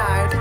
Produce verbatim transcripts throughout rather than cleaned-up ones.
side.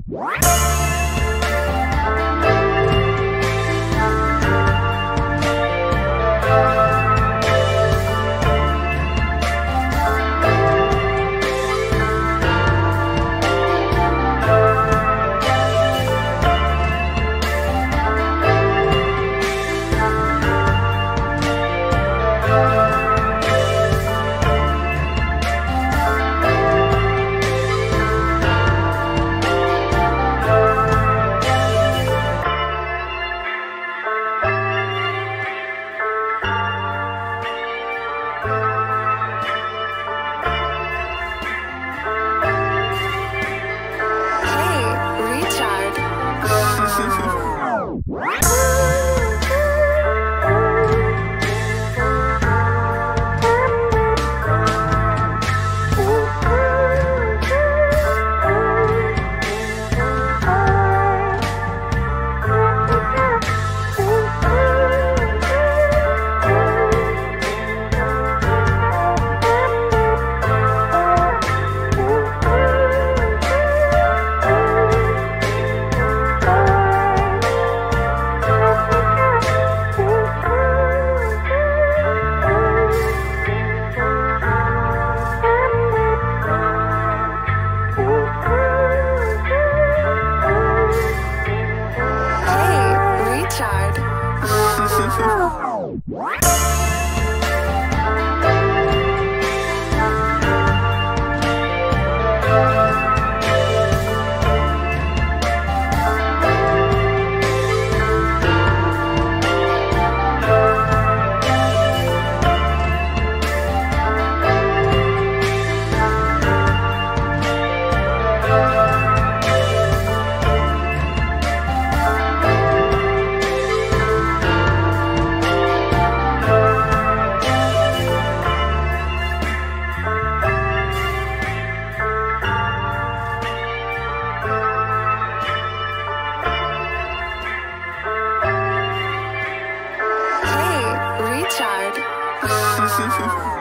Tired.